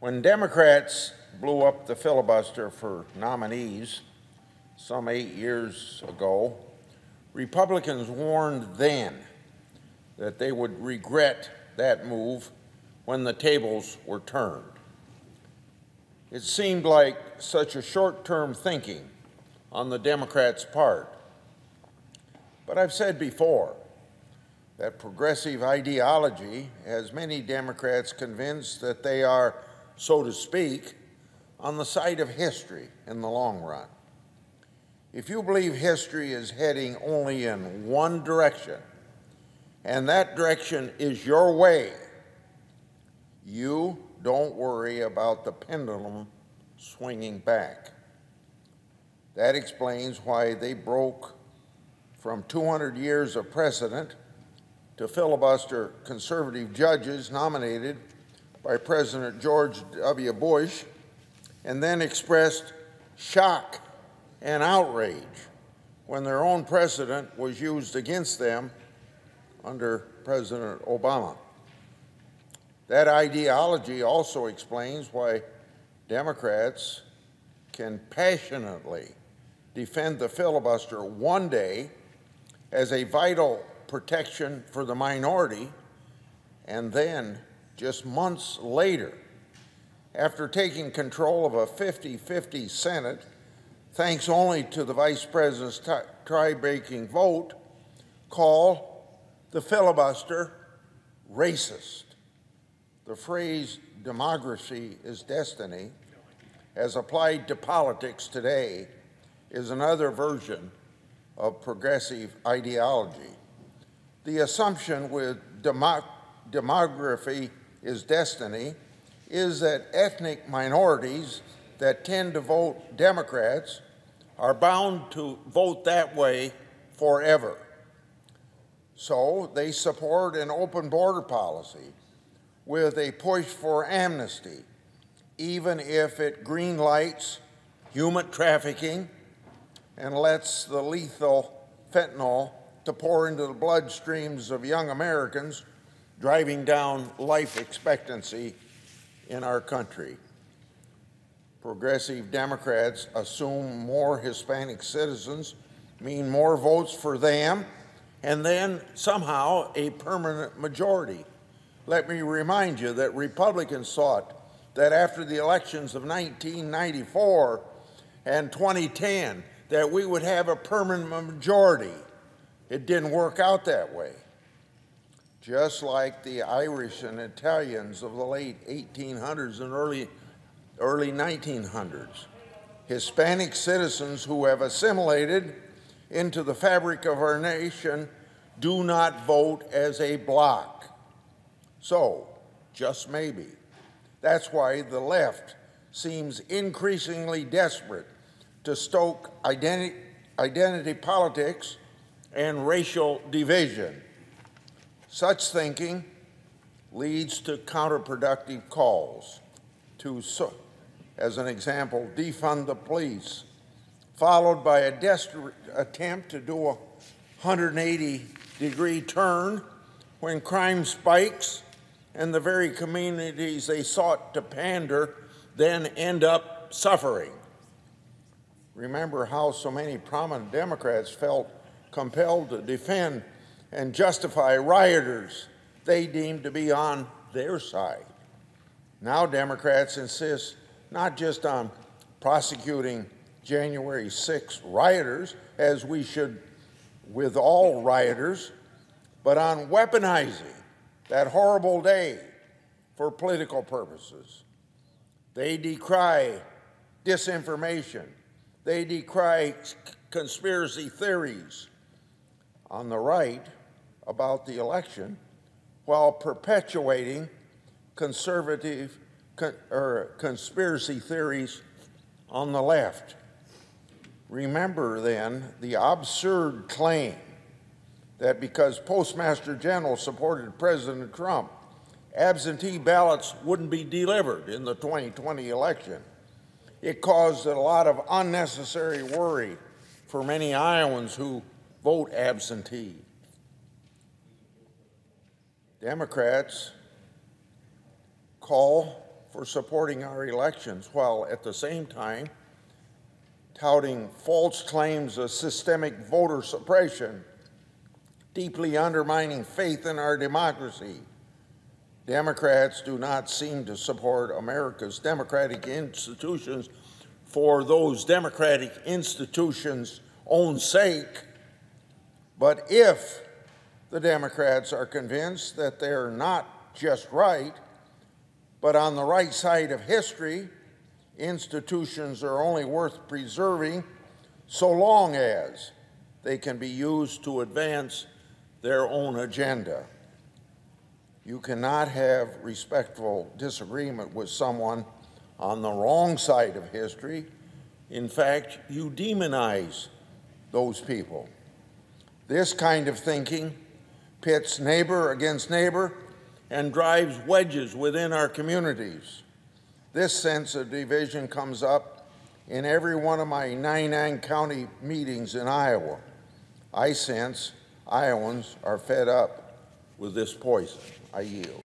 When Democrats blew up the filibuster for nominees some 8 years ago, Republicans warned then that they would regret that move when the tables were turned. It seemed like such a short-term thinking on the Democrats' part. But I've said before that progressive ideology has many Democrats convinced that they are, so to speak, on the side of history in the long run. If you believe history is heading only in one direction, and that direction is your way, you don't worry about the pendulum swinging back. That explains why they broke from 200 years of precedent to filibuster conservative judges nominated by President George W. Bush, and then expressed shock and outrage when their own precedent was used against them under President Obama. That ideology also explains why Democrats can passionately defend the filibuster one day as a vital protection for the minority, and then just months later, after taking control of a 50-50 Senate, thanks only to the Vice President's tie-breaking vote, call the filibuster racist. The phrase democracy is destiny, as applied to politics today, is another version of progressive ideology. The assumption with demography is destiny is that ethnic minorities that tend to vote Democrats are bound to vote that way forever. So they support an open border policy with a push for amnesty, even if it greenlights human trafficking and lets the lethal fentanyl to pour into the bloodstreams of young Americans, driving down life expectancy in our country. Progressive Democrats assume more Hispanic citizens mean more votes for them, and then somehow a permanent majority. Let me remind you that Republicans thought that after the elections of 1994 and 2010 that we would have a permanent majority. It didn't work out that way. Just like the Irish and Italians of the late 1800s and early 1900s. Hispanic citizens who have assimilated into the fabric of our nation do not vote as a block. So, just maybe, that's why the left seems increasingly desperate to stoke identity politics and racial division. Such thinking leads to counterproductive calls to, as an example, defund the police, followed by a desperate attempt to do a 180-degree turn when crime spikes and the very communities they sought to pander then end up suffering. Remember how so many prominent Democrats felt compelled to defend and justify rioters they deemed to be on their side. Now Democrats insist not just on prosecuting January 6 rioters, as we should with all rioters, but on weaponizing that horrible day for political purposes. They decry disinformation. They decry conspiracy theories on the right about the election while perpetuating conservative or conspiracy theories on the left. Remember then the absurd claim that because Postmaster General supported President Trump, absentee ballots wouldn't be delivered in the 2020 election. It caused a lot of unnecessary worry for many Iowans who vote absentee. Democrats call for supporting our elections, while at the same time touting false claims of systemic voter suppression, deeply undermining faith in our democracy. Democrats do not seem to support America's democratic institutions for those democratic institutions' own sake. But if the Democrats are convinced that they're not just right, but on the right side of history, institutions are only worth preserving so long as they can be used to advance their own agenda. You cannot have respectful disagreement with someone on the wrong side of history. In fact, you demonize those people. This kind of thinking pits neighbor against neighbor and drives wedges within our communities. This sense of division comes up in every one of my 99 county meetings in Iowa. I sense Iowans are fed up with this poison. I yield.